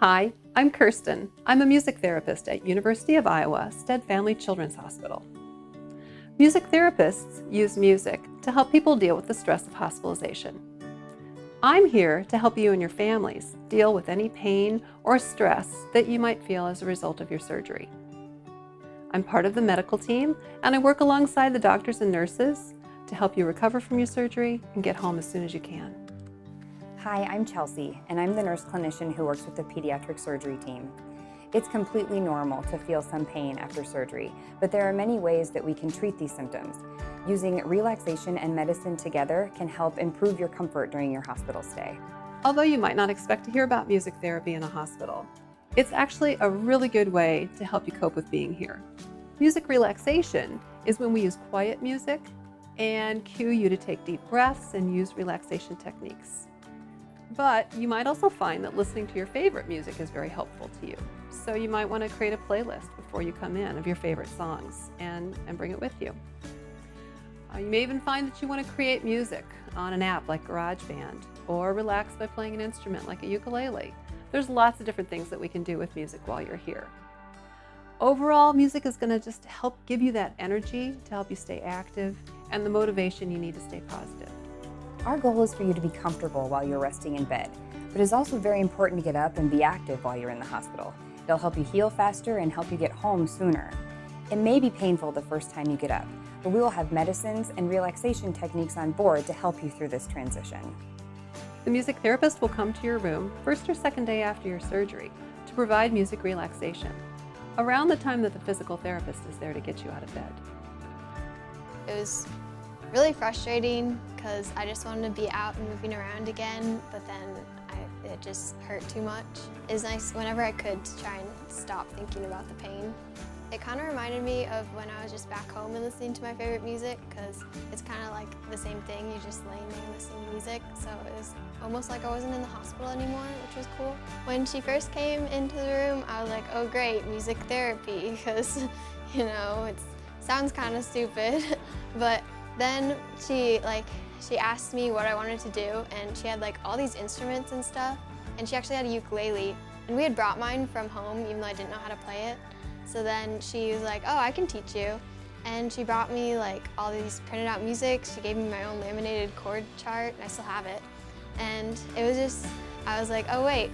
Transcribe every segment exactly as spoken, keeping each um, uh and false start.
Hi, I'm Kirsten. I'm a music therapist at University of Iowa Stead Family Children's Hospital. Music therapists use music to help people deal with the stress of hospitalization. I'm here to help you and your families deal with any pain or stress that you might feel as a result of your surgery. I'm part of the medical team, and I work alongside the doctors and nurses to help you recover from your surgery and get home as soon as you can. Hi, I'm Chelsea, and I'm the nurse clinician who works with the pediatric surgery team. It's completely normal to feel some pain after surgery, but there are many ways that we can treat these symptoms. Using relaxation and medicine together can help improve your comfort during your hospital stay. Although you might not expect to hear about music therapy in a hospital, it's actually a really good way to help you cope with being here. Music relaxation is when we use quiet music and cue you to take deep breaths and use relaxation techniques. But you might also find that listening to your favorite music is very helpful to you. So you might want to create a playlist before you come in of your favorite songs and, and bring it with you. Uh, you may even find that you want to create music on an app like GarageBand or relax by playing an instrument like a ukulele. There's lots of different things that we can do with music while you're here. Overall, music is going to just help give you that energy to help you stay active and the motivation you need to stay positive. Our goal is for you to be comfortable while you're resting in bed, but it's also very important to get up and be active while you're in the hospital. It'll help you heal faster and help you get home sooner. It may be painful the first time you get up, but we will have medicines and relaxation techniques on board to help you through this transition. The music therapist will come to your room first or second day after your surgery to provide music relaxation, around the time that the physical therapist is there to get you out of bed. It was really frustrating because I just wanted to be out and moving around again, but then I, it just hurt too much. It was nice whenever I could to try and stop thinking about the pain. It kind of reminded me of when I was just back home and listening to my favorite music, because it's kind of like the same thing, you're just laying there listening to music, so it was almost like I wasn't in the hospital anymore, which was cool. When she first came into the room, I was like, oh great, music therapy, because, you know, it sounds kind of stupid, but then she, like, she asked me what I wanted to do, and she had like all these instruments and stuff, and she actually had a ukulele, and we had brought mine from home even though I didn't know how to play it. So then she was like, oh, I can teach you. And she brought me like all these printed out music. She gave me my own laminated chord chart, and I still have it. And it was just, I was like, oh wait,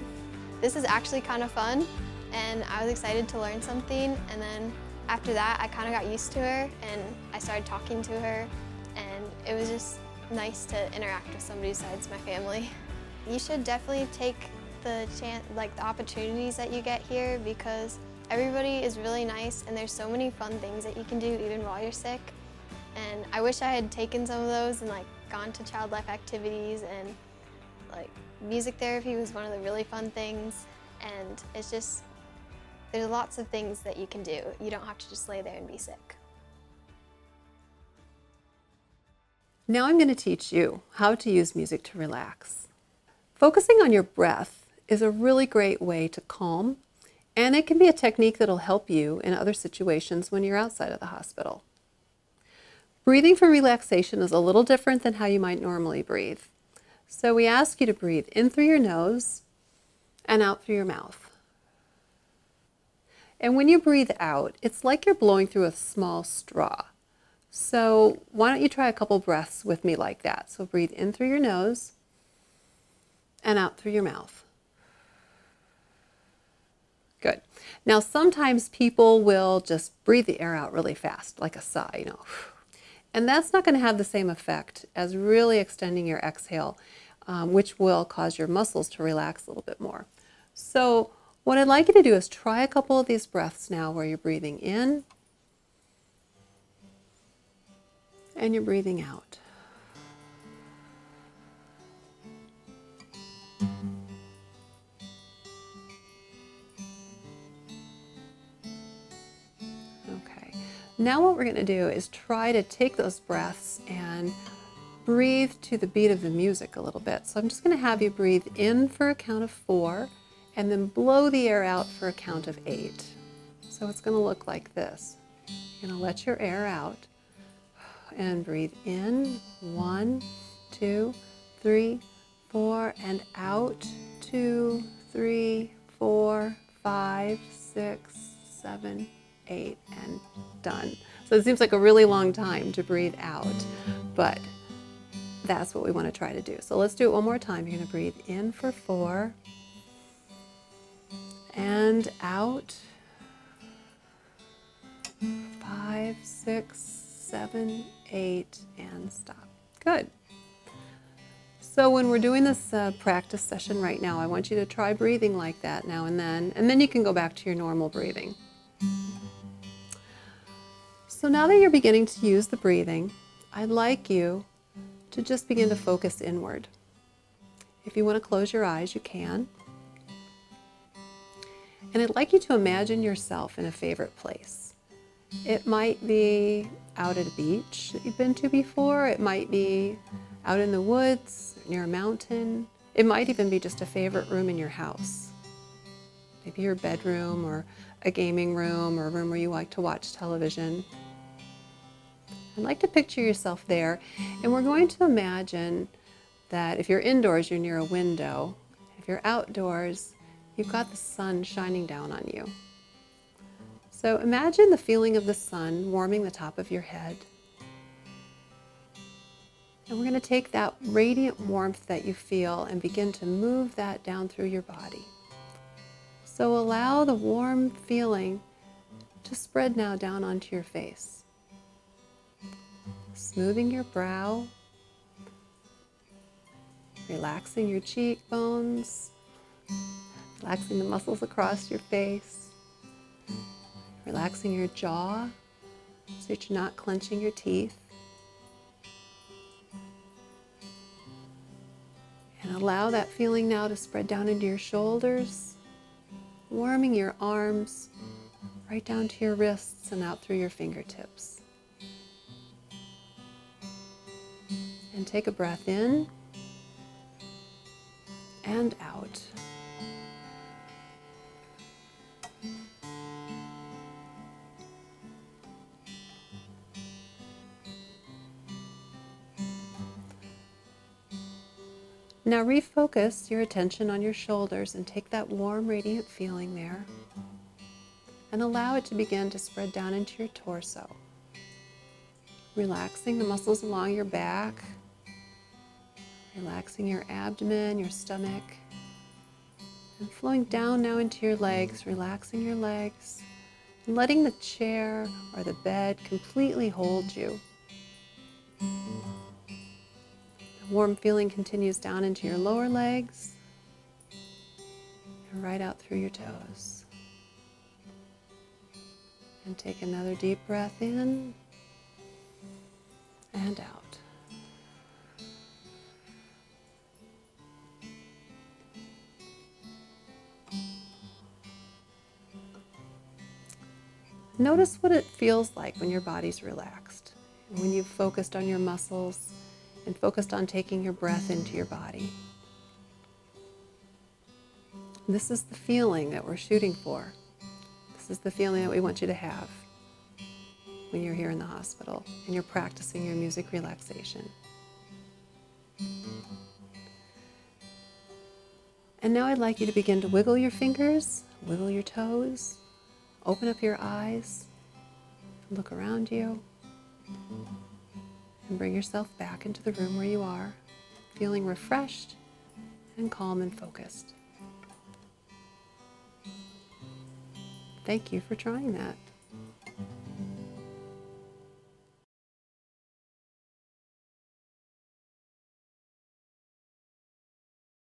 this is actually kind of fun. And I was excited to learn something. And then after that, I kind of got used to her, and I started talking to her. And it was just nice to interact with somebody besides my family. You should definitely take the chance, like the opportunities that you get here, because everybody is really nice, and there's so many fun things that you can do even while you're sick. And I wish I had taken some of those and like gone to child life activities, and like music therapy was one of the really fun things. And it's just, there's lots of things that you can do. You don't have to just lay there and be sick. Now I'm going to teach you how to use music to relax. Focusing on your breath is a really great way to calm, and it can be a technique that'll help you in other situations when you're outside of the hospital. Breathing for relaxation is a little different than how you might normally breathe. So we ask you to breathe in through your nose and out through your mouth. And when you breathe out, it's like you're blowing through a small straw. So why don't you try a couple breaths with me like that? So breathe in through your nose and out through your mouth. Good. Now, sometimes people will just breathe the air out really fast, like a sigh, you know, and that's not going to have the same effect as really extending your exhale, um, which will cause your muscles to relax a little bit more. So what I'd like you to do is try a couple of these breaths now where you're breathing in and you're breathing out. Now what we're going to do is try to take those breaths and breathe to the beat of the music a little bit. So I'm just going to have you breathe in for a count of four and then blow the air out for a count of eight. So it's going to look like this. You're going to let your air out and breathe in. One, two, three, four, and out. Two, three, four, five, six, seven, eight, and done. So it seems like a really long time to breathe out, but that's what we want to try to do. So let's do it one more time. You're going to breathe in for four, and out, five, six, seven, eight, and stop. Good. So when we're doing this uh, practice session right now, I want you to try breathing like that now and then, and then you can go back to your normal breathing. So now that you're beginning to use the breathing, I'd like you to just begin to focus inward. If you want to close your eyes, you can. And I'd like you to imagine yourself in a favorite place. It might be out at a beach that you've been to before. It might be out in the woods, near a mountain. It might even be just a favorite room in your house. Maybe your bedroom or a gaming room or a room where you like to watch television. I'd like to picture yourself there, and we're going to imagine that if you're indoors, you're near a window. If you're outdoors, you've got the sun shining down on you. So imagine the feeling of the sun warming the top of your head. And we're going to take that radiant warmth that you feel and begin to move that down through your body. So allow the warm feeling to spread now down onto your face. Smoothing your brow, relaxing your cheekbones, relaxing the muscles across your face, relaxing your jaw so that you're not clenching your teeth. And allow that feeling now to spread down into your shoulders, warming your arms right down to your wrists and out through your fingertips. And take a breath in and out. Now refocus your attention on your shoulders and take that warm, radiant feeling there and allow it to begin to spread down into your torso. Relaxing the muscles along your back, relaxing your abdomen, your stomach, and flowing down now into your legs, relaxing your legs, and letting the chair or the bed completely hold you. Warm feeling continues down into your lower legs and right out through your toes. And take another deep breath in and out. Notice what it feels like when your body's relaxed, when you've focused on your muscles and focused on taking your breath into your body. This is the feeling that we're shooting for. This is the feeling that we want you to have when you're here in the hospital and you're practicing your music relaxation. And now I'd like you to begin to wiggle your fingers, wiggle your toes, open up your eyes, look around you. And bring yourself back into the room where you are, feeling refreshed and calm and focused. Thank you for trying that.